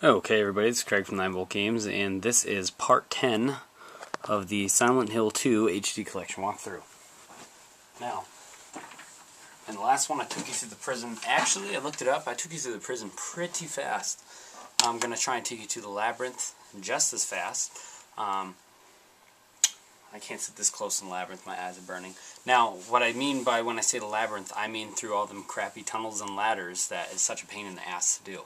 Okay everybody, it's Craig from 9 Volt Games, and this is part 10 of the Silent Hill 2 HD Collection walkthrough. Now, in the last one I took you through the prison. Actually, I looked it up, I took you through the prison pretty fast. I'm going to try and take you to the labyrinth just as fast. I can't sit this close in the labyrinth, my eyes are burning. Now, what I mean by when I say the labyrinth, I mean through all them crappy tunnels and ladders that is such a pain in the ass to do.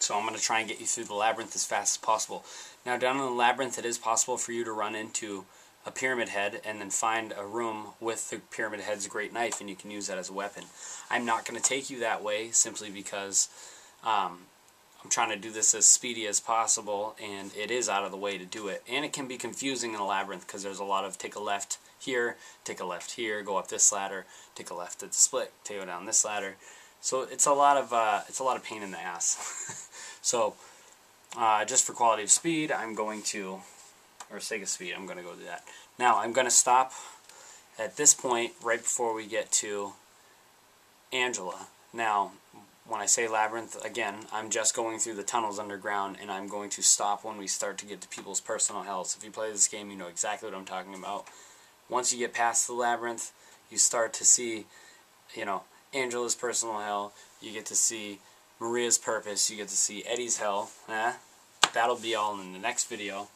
So I'm going to try and get you through the labyrinth as fast as possible. Now down in the labyrinth it is possible for you to run into a pyramid head and then find a room with the pyramid head's great knife, and you can use that as a weapon. I'm not going to take you that way simply because I'm trying to do this as speedy as possible, and it is out of the way to do it. And it can be confusing in a labyrinth because there's a lot of take a left here, take a left here, go up this ladder, take a left at the split, take down this ladder. So it's a lot of pain in the ass. So, just for quality of speed, I'm going to, or sake of speed, I'm going to go do that. Now, I'm going to stop at this point right before we get to Angela. Now, when I say labyrinth, again, I'm just going through the tunnels underground, and I'm going to stop when we start to get to people's personal hells. If you play this game, you know exactly what I'm talking about. Once you get past the labyrinth, you start to see, you know, Angela's personal hell, you get to see Maria's purpose, you get to see Eddie's hell. That'll be all in the next video.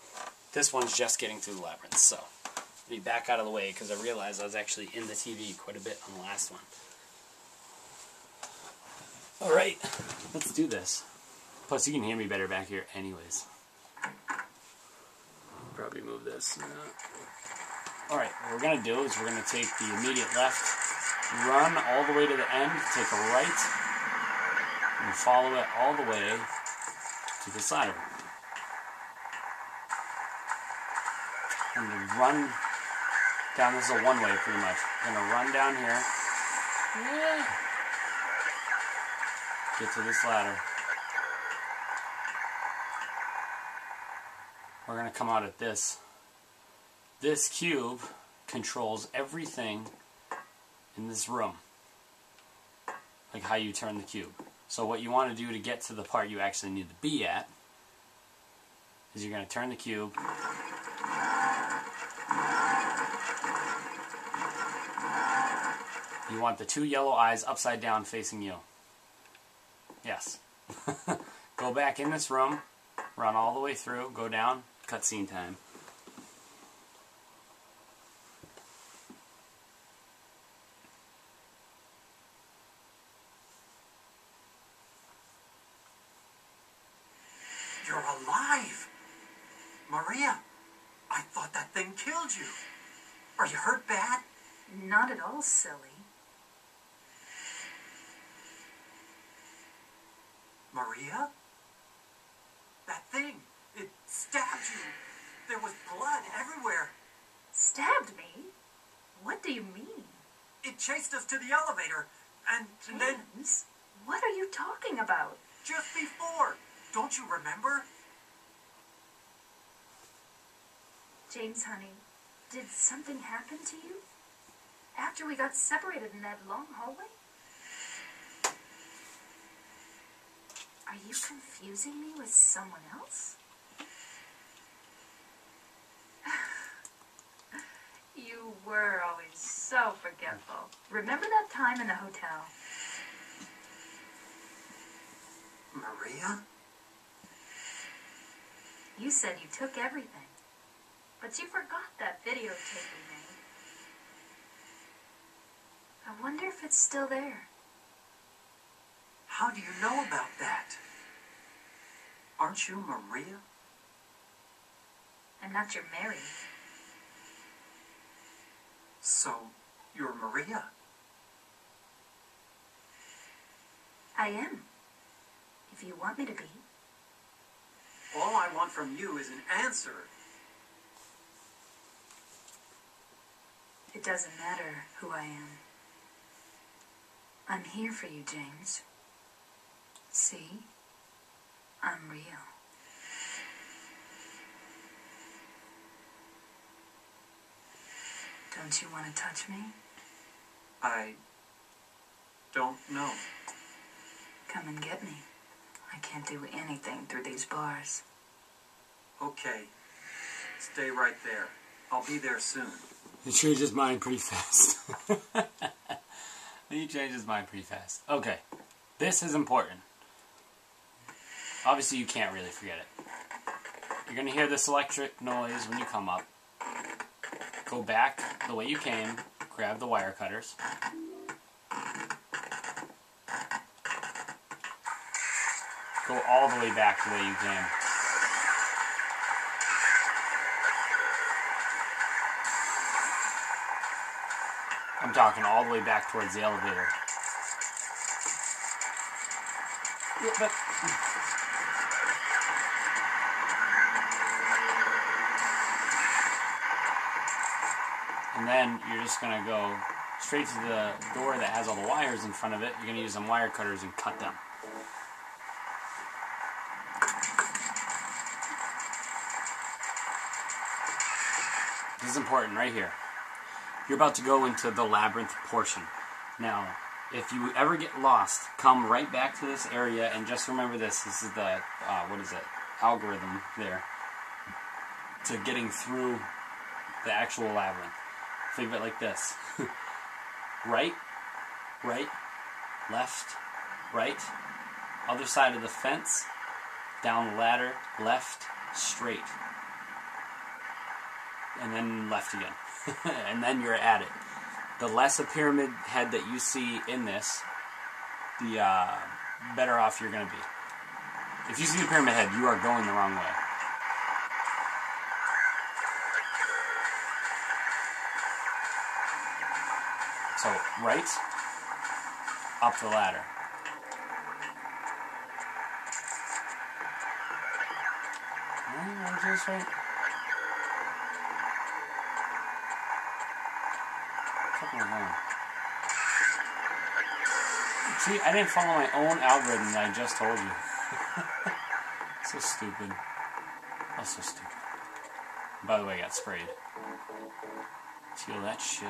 This one's just getting through the labyrinth, so I'll be back out of the way because I realized I was actually in the TV quite a bit on the last one. Alright, let's do this. Plus you can hear me better back here anyways. Probably move this. Alright, what we're going to do is we're going to take the immediate left, run all the way to the end, take a right, and follow it all the way to the side. I'm going to run down, this is a one-way pretty much. I'm going to run down here, get to this ladder. We're going to come out at this. This cube controls everything in this room, like how you turn the cube. So what you want to do to get to the part you actually need to be at is you're going to turn the cube, you want the two yellow eyes upside down facing you. Yes. Go back in this room, run all the way through, go down, cutscene time. Maria, I thought that thing killed you. Are you hurt bad? Not at all, silly. Maria? That thing, it stabbed you. There was blood everywhere. Stabbed me? What do you mean? It chased us to the elevator, and then... What are you talking about? Just before. Don't you remember? James, honey, did something happen to you after we got separated in that long hallway? Are you confusing me with someone else? You were always so forgetful. Remember that time in the hotel? Maria? You said you took everything. But you forgot that videotape we made. I wonder if it's still there. How do you know about that? Aren't you Maria? And not your Mary. So, you're Maria? I am. If you want me to be. All I want from you is an answer. It doesn't matter who I am. I'm here for you, James. See? I'm real. Don't you want to touch me? I don't know. Come and get me. can't do anything through these bars. Okay. Stay right there. I'll be there soon. He changed his mind pretty fast. He changed his mind pretty fast. Okay. This is important. Obviously, you can't really forget it. You're going to hear this electric noise when you come up. Go back the way you came. Grab the wire cutters. Go all the way back the way you came. I'm talking all the way back towards the elevator. And then you're just going to go straight to the door that has all the wires in front of it. You're going to use some wire cutters and cut them. This is important right here. You're about to go into the labyrinth portion. Now, if you ever get lost, come right back to this area and just remember this. This is the, algorithm there to getting through the actual labyrinth. Think of it like this. Right, right, left, right, other side of the fence, down the ladder, left, straight. And then left again. And then you're at it. The less a pyramid head that you see in this, the better off you're going to be. If you see the pyramid head, you are going the wrong way. So, right, up the ladder. Right? See, I didn't follow my own algorithm that I just told you. So stupid. That's so stupid. By the way, I got sprayed. Feel that shit.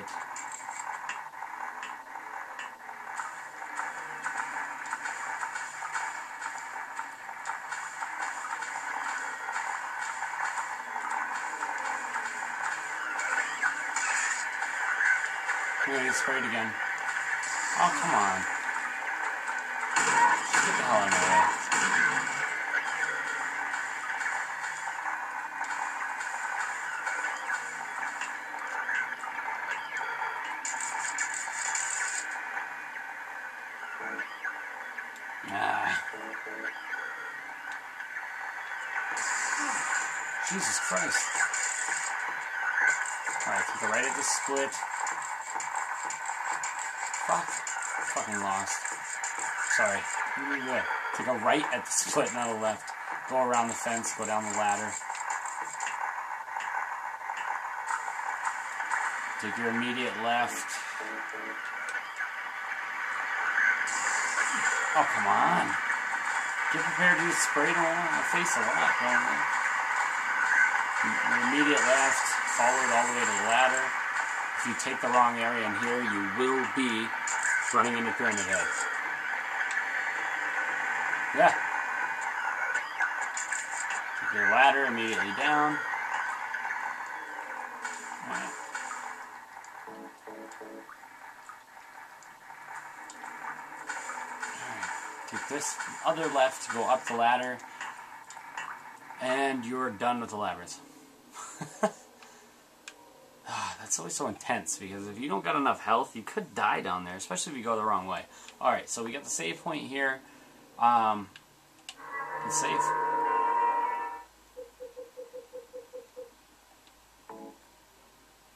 It's sprayed again. Oh, come on. Get the hell out of my way. Ah. Jesus Christ. Alright, go right at the split. Fuck. Fucking lost. Sorry. Take a right at the split, not a left. Go around the fence, go down the ladder. Take your immediate left. Oh, come on. Get prepared to spray it all in the face a lot, don't you? Your immediate left, follow it all the way to the ladder. If you take the wrong area in here, you will be running into pyramid heads. Yeah. Take your ladder immediately down. Alright. Take this other left, go up the ladder, and you're done with the labyrinth. It's always so intense because if you don't got enough health, you could die down there, especially if you go the wrong way. Alright, so we got the save point here. Let's save.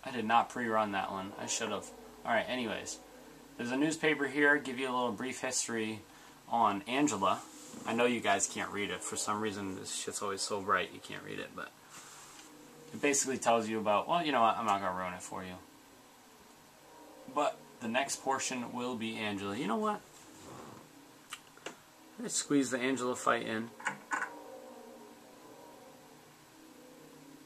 I did not pre-run that one. I should have. Alright, anyways. There's a newspaper here. Give you a little brief history on Angela. I know you guys can't read it. For some reason, this shit's always so bright you can't read it, but... It basically tells you about, well, you know what, I'm not going to ruin it for you. But the next portion will be Angela. You know what? Let's squeeze the Angela fight in.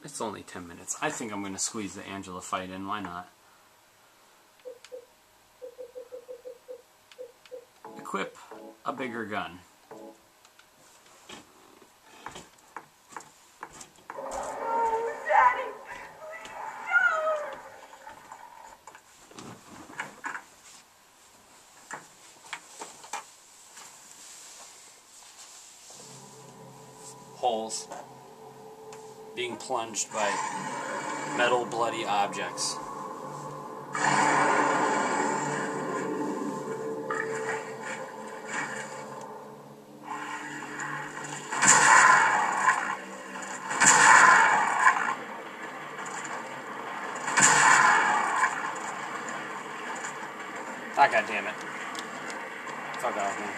It's only 10 minutes. I think I'm going to squeeze the Angela fight in. Why not? Equip a bigger gun. holes, being plunged by metal bloody objects. Ah, God damn it. Fuck off, man.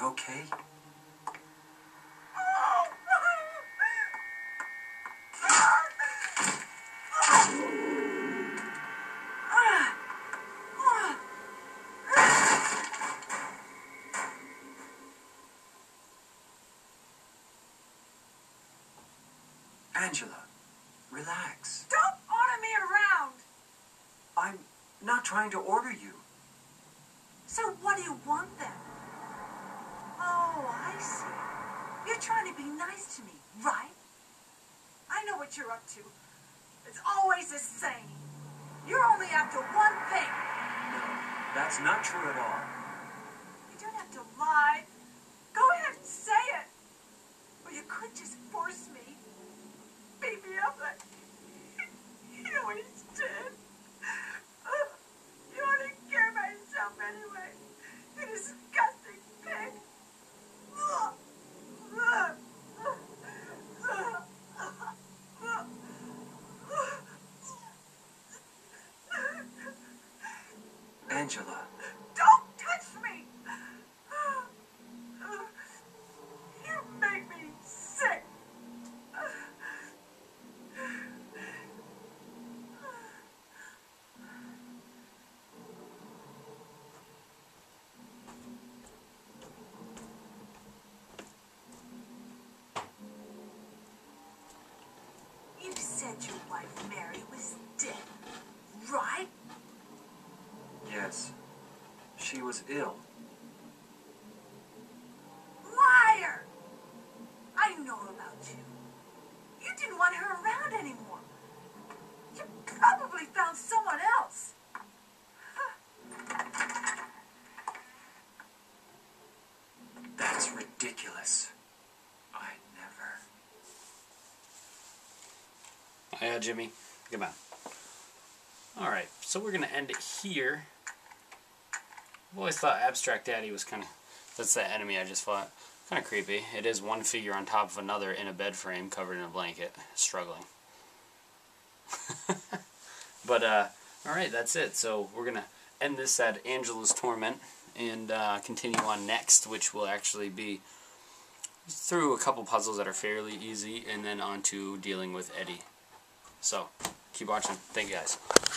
Okay. Angela, relax. Don't order me around. I'm not trying to order you. So what do you want then? Oh, I see. You're trying to be nice to me, right? I know what you're up to. It's always the same. You're only after one thing. No, that's not true at all. You don't have to lie. Go ahead and say it. Or you could just force me. Beat me up like you always did. You ought to care about yourself anyway. You disgusting pig. Angela. Don't touch me! You make me sick! You said your wife Mary was dead, right? Yes, she was ill. Liar! I know about you. You didn't want her around anymore. You probably found someone else. That's ridiculous. I never... Yeah, Jimmy. Come on. All right, so we're going to end it here. I've always thought Abstract Daddy was kind of... That's that enemy I just fought. Kind of creepy. It is one figure on top of another in a bed frame covered in a blanket, struggling. But, all right, that's it. So we're going to end this at Angela's Torment and continue on next, which will actually be through a couple puzzles that are fairly easy and then on to dealing with Eddie. So, keep watching. Thank you, guys.